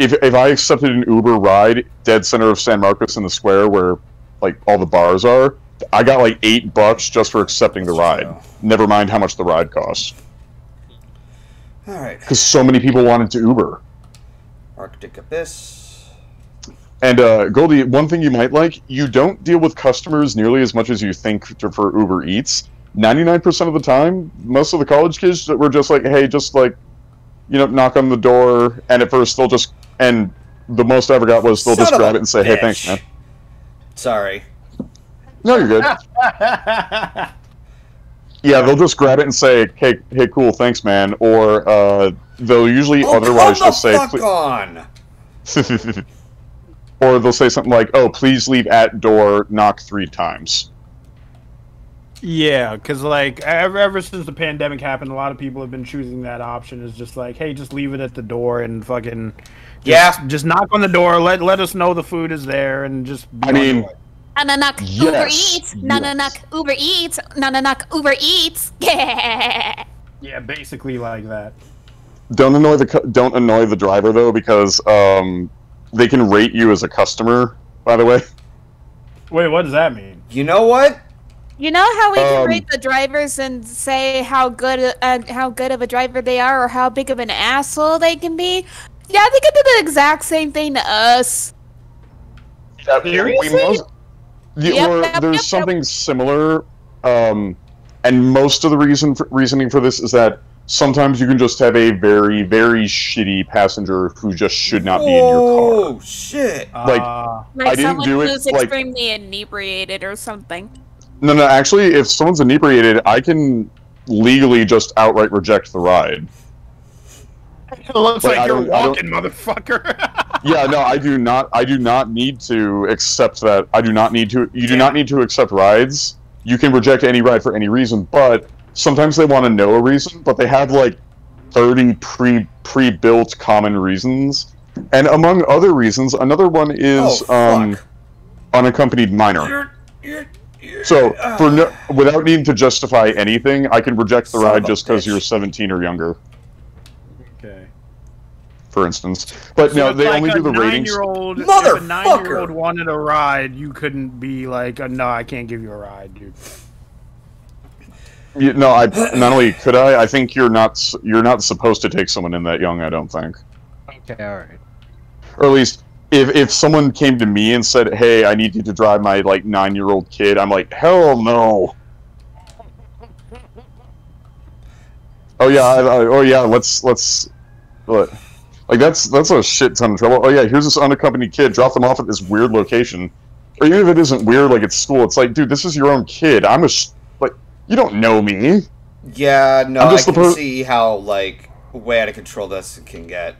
If I accepted an Uber ride dead center of San Marcos in the square where like all the bars are, I got like $8 just for accepting the ride. Wow. Never mind how much the ride costs. All right. Because so many people wanted to Uber. Arctic Abyss. And Goldie, one thing you might like, you don't deal with customers nearly as much as you think for Uber Eats. 99% of the time, most of the college kids that were just like, hey, just like, you know, knock on the door, and at first they'll just, and the most I ever got was they'll just grab it and say, hey, thanks, man. Sorry. No, you're good. Yeah, they'll just grab it and say, hey, cool, thanks, man. Or they'll usually otherwise just say, fuck on. Or they'll say something like, oh, please leave at door, knock 3 times. Yeah, because like ever since the pandemic happened, a lot of people have been choosing that option. Is just like, hey, just leave it at the door and fucking just knock on the door. Let us know the food is there and just. Be knock Uber Eats. Knock Uber Eats. Knock Uber Eats. Yeah. Yeah, basically like that. Don't annoy the driver though, because they can rate you as a customer. By the way. Wait, what does that mean? You know what? You know how we can rate the drivers and say how good of a driver they are or how big of an asshole they can be? Yeah, they can do the exact same thing to us. Seriously? There's something similar, and most of the reasoning for this is that sometimes you can just have a very, very shitty passenger who just should not be in your car. Oh, shit. Like I didn't do it. Someone who's extremely inebriated or something. No, actually, if someone's inebriated, I can legally just outright reject the ride. It looks like you're walking, motherfucker. Yeah, no, I do not need to accept that. I do not need to. You do not need to accept rides. You can reject any ride for any reason, but sometimes they want to know a reason, but they have like 30 pre-built common reasons. And among other reasons, another one is unaccompanied minor. So, without needing to justify anything, I can reject the ride just because you're 17 or younger. Okay. For instance, but no, they only do the ratings. Motherfucker! If a 9-year-old wanted a ride, you couldn't be like, "No, I can't give you a ride, dude." You, no, I not only could I think you're not supposed to take someone in that young. I don't think. Okay, all right. Or at least. If someone came to me and said, "Hey, I need you to drive my like 9-year-old kid," I'm like, "Hell no!" Oh yeah, let's like that's a shit ton of trouble. Oh yeah, here's this unaccompanied kid. Drop them off at this weird location, or even if it isn't weird, like it's school. It's like, dude, this is your own kid. Like you don't know me. Yeah, no, I can see how like way out of control this can get.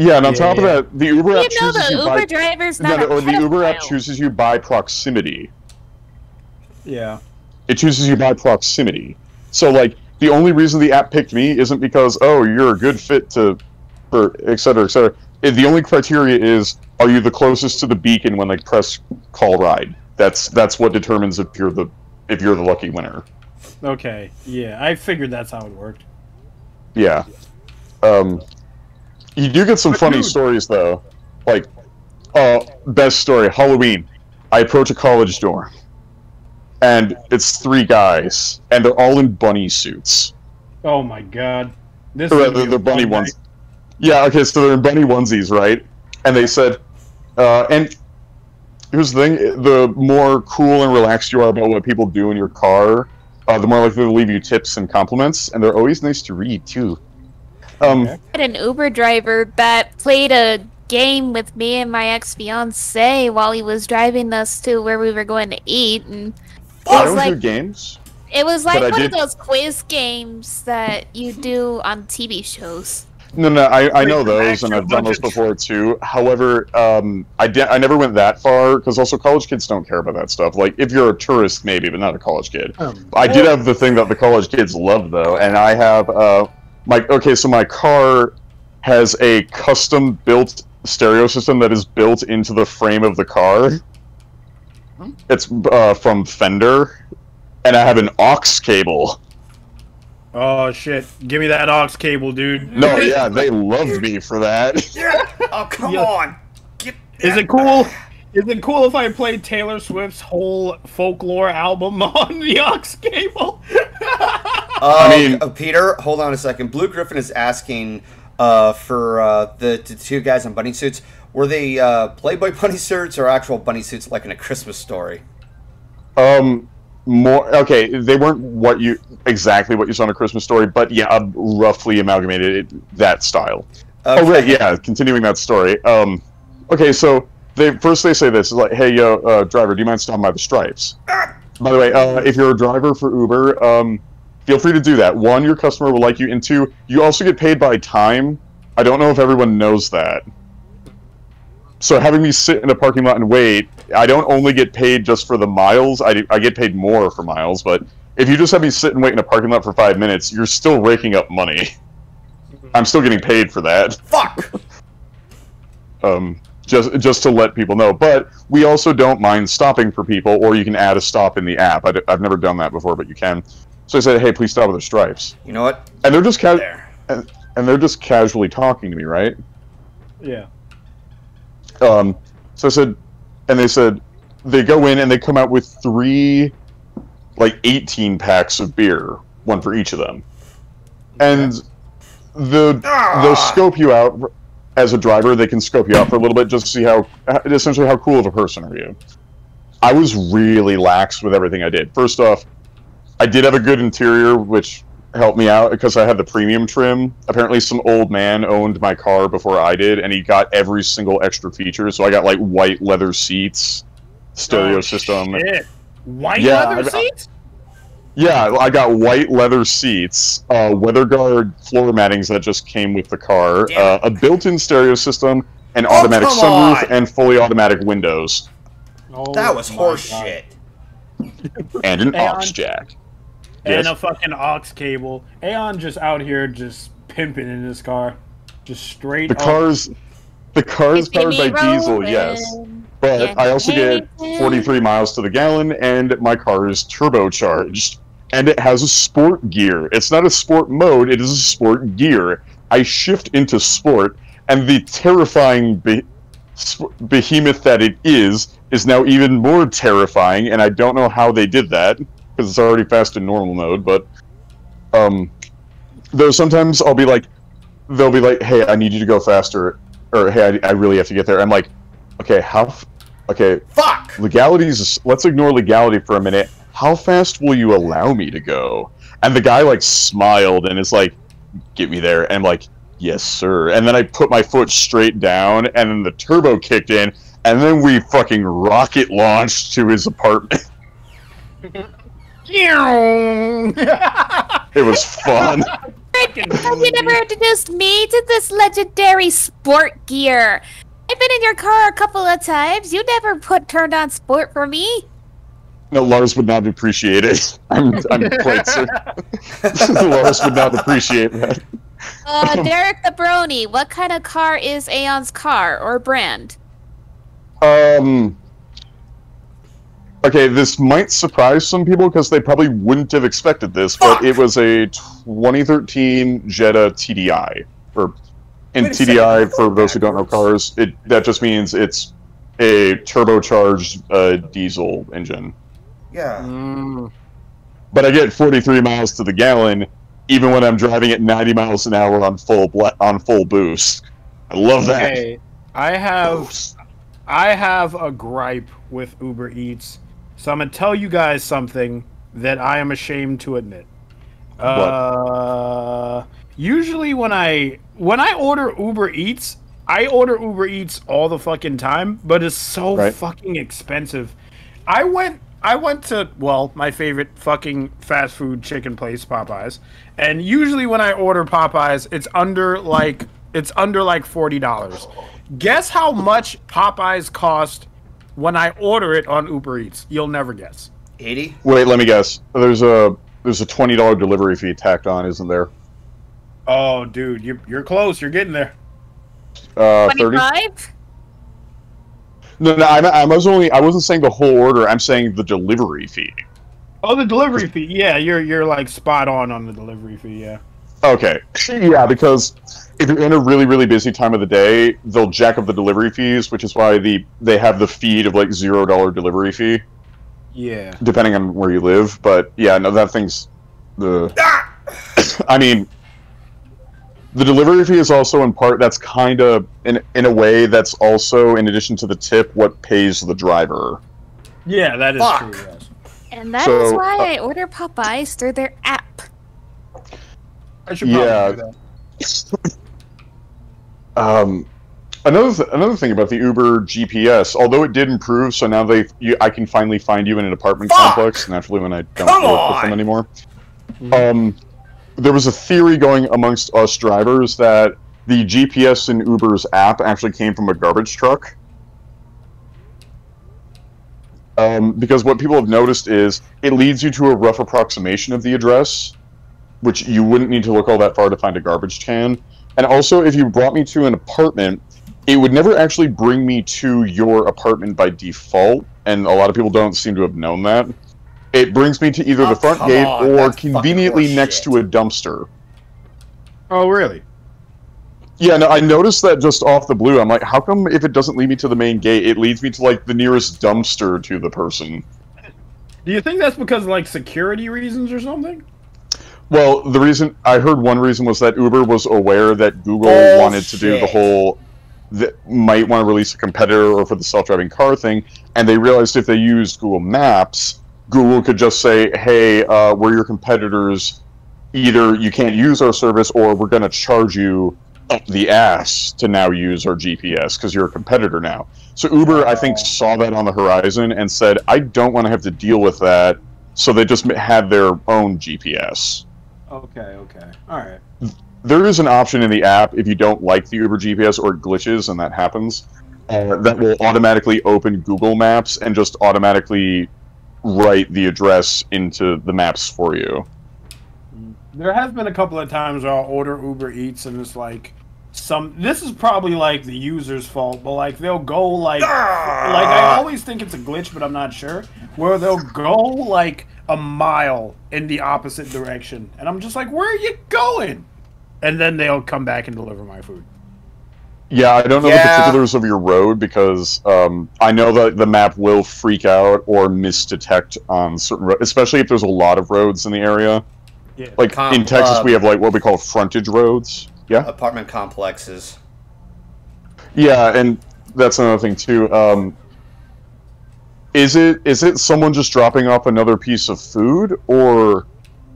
Yeah, and on top of that, the Uber app chooses you by proximity. Yeah, it chooses you by proximity. So, like, the only reason the app picked me isn't because you're a good fit for et cetera, et cetera. The only criteria is, are you the closest to the beacon when like press call ride? That's what determines if you're the lucky winner. Okay, yeah, I figured that's how it worked. Yeah. You do get some funny stories, though. Like, best story, Halloween. I approach a college dorm, and it's 3 guys, and they're all in bunny suits. Oh, my God. They're bunny ones. Yeah, okay, so they're in bunny onesies, right? And they said, and here's the thing, the more cool and relaxed you are about what people do in your car, the more likely they'll leave you tips and compliments, and they're always nice to read, too. I had an Uber driver that played a game with me and my ex-fiance while he was driving us to where we were going to eat, and I don't do games. It was like one of those quiz games that you do on TV shows. No, I know those, and I've done those before too. However, I never went that far because also college kids don't care about that stuff. Like if you're a tourist, maybe, but not a college kid. I did have the thing that the college kids love though, and I have. So my car has a custom-built stereo system that is built into the frame of the car. It's from Fender, and I have an aux cable. Oh shit! Give me that aux cable, dude. No, yeah, they loved me for that. Yeah. Oh come on! Get that. Is it cool? Is it cool if I played Taylor Swift's whole Folklore album on the aux cable? Peter, hold on a second. Blue Griffin is asking for the two guys in bunny suits. Were they Playboy bunny suits or actual bunny suits like in A Christmas Story? More okay, they weren't exactly what you saw in A Christmas Story, but yeah, I've roughly amalgamated it, that style. Okay. Oh right, yeah, continuing that story. Okay, so they say this, like, hey, yo, driver, do you mind stopping by the Stripes? By the way, if you're a driver for Uber, feel free to do that. One, your customer will like you, and two, you also get paid by time. I don't know if everyone knows that. So having me sit in a parking lot and wait, I don't only get paid just for the miles. I get paid more for miles, but if you just have me sit and wait in a parking lot for 5 minutes, you're still raking up money. I'm still getting paid for that. Fuck! Just to let people know. But we also don't mind stopping for people, or you can add a stop in the app. I've never done that before, but you can. So I said, hey, please stop with the Stripes. You know what? And they're just casually talking to me, right? Yeah. So I said, and they said, they go in and they come out with three, like 18 packs of beer, one for each of them. And they'll scope you out as a driver. They can scope you out for a little bit just to see essentially how cool of a person are you. I was really lax with everything I did. First off, I did have a good interior, which helped me out because I had the premium trim. Apparently some old man owned my car before I did, and he got every single extra feature. So I got like white leather seats, stereo system. Shit. White leather seats? Yeah, I got white leather seats, weather guard floor mattings that just came with the car, a built-in stereo system, an automatic sunroof, and fully automatic windows. Oh, that was horseshit. And an aux jack. And a fucking aux cable. Aeon just out here just pimping in this car. Just straight up. The car's powered by diesel, yes. But I also get 43 miles to the gallon, and my car is turbocharged. And it has a sport gear. It's not a sport mode, it is a sport gear. I shift into sport, and the terrifying behemoth that it is now even more terrifying, and I don't know how they did that. Because it's already fast in normal mode, but though sometimes I'll be like, they'll be like, "Hey, I need you to go faster," or "Hey, I really have to get there." I'm like, "Okay, fuck legalities. Let's ignore legality for a minute. How fast will you allow me to go?" And the guy like smiled and is like, "Get me there." And I'm like, "Yes, sir." And then I put my foot straight down, and then the turbo kicked in, and then we fucking rocket launched to his apartment. It was fun. Have you never introduced me to this legendary sport gear? I've been in your car a couple of times. You never turned on sport for me. No, Lars would not appreciate it. I'm quite certain. Lars would not appreciate that. Derek the Brony, what kind of car is Aeon's car or brand? Okay, this might surprise some people because they probably wouldn't have expected this, but it was a 2013 Jetta TDI. And TDI, for those who don't know cars, that just means it's a turbocharged diesel engine. Yeah. But I get 43 miles to the gallon, even when I'm driving at 90 miles an hour on full boost. I love that. Hey, I have a gripe with Uber Eats. So I'm going to tell you guys something that I am ashamed to admit. Usually when I order Uber Eats, I order Uber Eats all the fucking time, but it's so fucking expensive. I went to, well, my favorite fucking fast food chicken place, Popeyes. And usually when I order Popeyes, it's under like $40. Guess how much Popeyes cost when I order it on Uber Eats. You'll never guess. 80? Wait, let me guess. There's a $20 delivery fee tacked on, isn't there? Oh, dude, you're close. You're getting there. 25? No, I wasn't saying the whole order. I'm saying the delivery fee. Oh, the delivery fee. Yeah, you're like spot on the delivery fee. Yeah. Okay. Yeah, because if you're in a really, really busy time of the day, they'll jack up the delivery fees, which is why they have the fee of like $0 delivery fee. Yeah. Depending on where you live, but yeah, no, that thing's the. Ah! I mean, the delivery fee is also in part. That's kind of in a way that's also in addition to the tip, what pays the driver. Yeah, that is true. Yes. And that is why I order Popeyes through their app. I should probably do that. Another thing about the Uber GPS, although it did improve, so now I can finally find you in an apartment complex. Naturally, when I don't work with them anymore, there was a theory going amongst us drivers that the GPS in Uber's app actually came from a garbage truck. Because what people have noticed is it leads you to a rough approximation of the address, which you wouldn't need to look all that far to find a garbage can. And also, if you brought me to an apartment, it would never actually bring me to your apartment by default, and a lot of people don't seem to have known that. It brings me to either the front gate or conveniently next to a dumpster. Oh, really? Yeah, no, I noticed that just off the blue. I'm like, how come if it doesn't lead me to the main gate, it leads me to, like, the nearest dumpster to the person? Do you think that's because of, like, security reasons or something? Well, the reason... I heard one reason was that Uber was aware that Google wanted to do the whole... that might want to release a competitor or for the self-driving car thing, and they realized if they used Google Maps, Google could just say, hey, we're your competitors. Either you can't use our service or we're going to charge you... up the ass to now use our GPS because you're a competitor now. So Uber, I think, saw that on the horizon and said, I don't want to have to deal with that. So they just had their own GPS. Okay, okay. All right. There is an option in the app if you don't like the Uber GPS or glitches, and that happens, that will automatically open Google Maps and just automatically write the address into the maps for you. There has been a couple of times where I'll order Uber Eats and it's like this is probably like the user's fault, but like they'll go like I always think it's a glitch, but I'm not sure, where they'll go like a mile in the opposite direction and I'm just like, where are you going? And then they'll come back and deliver my food. Yeah, I don't know the particulars of your road because I know that the map will freak out or misdetect on certain roads, especially if there's a lot of roads in the area. Yeah. Like, in Texas, we have, like, what we call frontage roads. Yeah? Apartment complexes. Yeah, and that's another thing, too. Is it someone just dropping off another piece of food, or...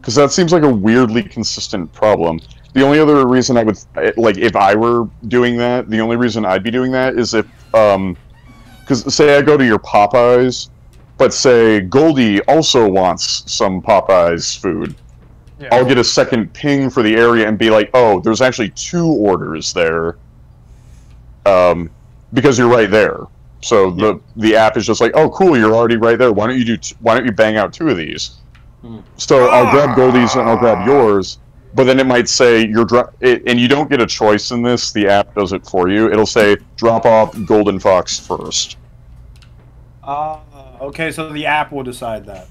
Because that seems like a weirdly consistent problem. The only other reason I would... Like, if I were doing that, the only reason I'd be doing that is if... Because, say, I go to your Popeyes, but, say, Goldie also wants some Popeyes food. Yeah. I'll get a second ping for the area and be like, oh, there's actually two orders there. Because you're right there. So the app is just like, oh, cool, you're already right there. Why don't you do bang out two of these? Mm. So I'll grab Goldie's and I'll grab yours, but then it might say you're and you don't get a choice in this. The app does it for you. It'll say drop off Golden Fox first. Okay, so the app will decide that.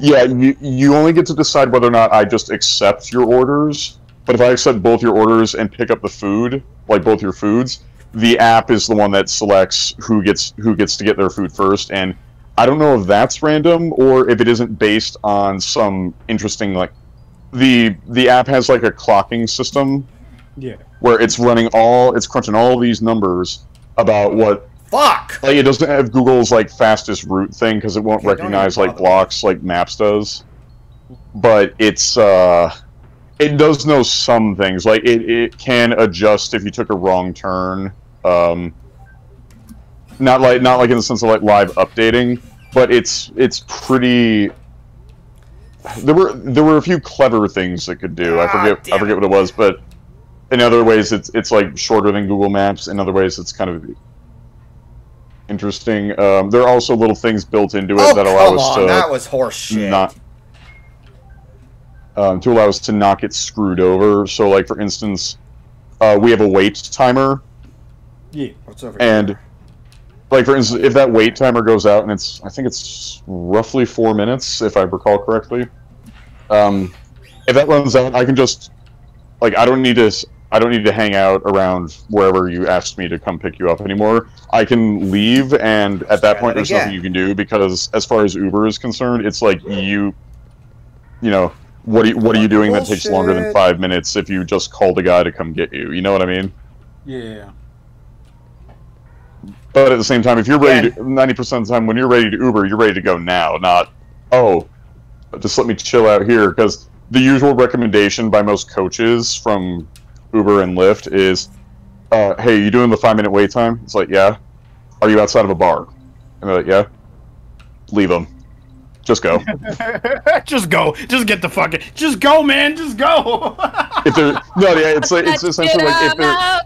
Yeah, you only get to decide whether or not I just accept your orders, but if I accept both your orders and pick up the food, like both your foods, the app is the one that selects who gets to get their food first, and I don't know if that's random or if it isn't based on some interesting, like, the app has like a clocking system. Yeah. Where it's running it's crunching all these numbers about what Like, it doesn't have Google's, like, fastest route thing, because it won't recognize, like, blocks like Maps does. But it's, it does know some things. Like, it can adjust if you took a wrong turn. Not like in the sense of, like, live updating, but it's pretty... There were a few clever things it could do. I forget what it was, but in other ways it's, like, shorter than Google Maps. In other ways it's kind of... interesting. There are also little things built into it that allow us to... that was horse shit. To allow us to not get screwed over. So, like, for instance, we have a wait timer. Yeah, what's over here? And Like, for instance, if that wait timer goes out, and it's, I think it's roughly 4 minutes, if I recall correctly. If that runs out, I can just, like, I don't need to hang out around wherever you asked me to come pick you up anymore. I can leave, and at that point, there's nothing you can do, because as far as Uber is concerned, it's like, you know, what are you doing that takes longer than 5 minutes if you just called a guy to come get you? You know what I mean? Yeah. But at the same time, if you're ready, 90% of the time, when you're ready to Uber, you're ready to go now, not, oh, just let me chill out here. Because the usual recommendation by most coaches from Uber and Lyft is, hey, you doing the 5-minute wait time? It's like, yeah. Are you outside of a bar? And they're like, yeah. Leave them. Just go. Just go. Just get the fucking... Just go, man. Just go. If they're... No, yeah, it's essentially like... If they're...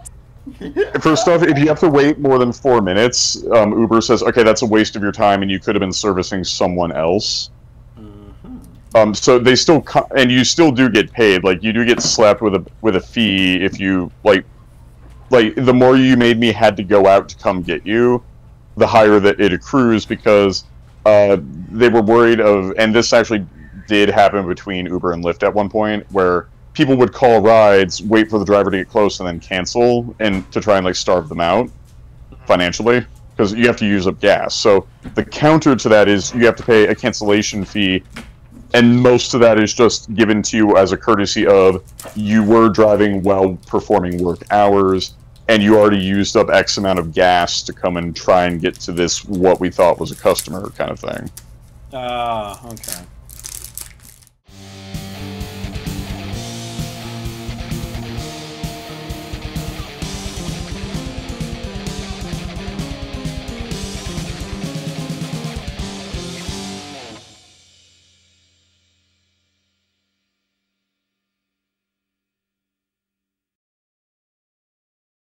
For stuff, if you have to wait more than 4 minutes, Uber says, okay, that's a waste of your time, and you could have been servicing someone else. Mm-hmm. So they still, and you still do get paid. Like, you do get slapped with a fee if you, like the more you made me had to go out to come get you, the higher that it accrues, because they were worried of, and this actually did happen between Uber and Lyft at one point, where people would call rides, wait for the driver to get close, and then cancel, and to try and like starve them out financially, because you have to use up gas. So the counter to that is you have to pay a cancellation fee, and most of that is just given to you as a courtesy of, you were driving while performing work hours, and you already used up X amount of gas to come and try and get to this, what we thought was a customer, kind of thing. Ah, okay.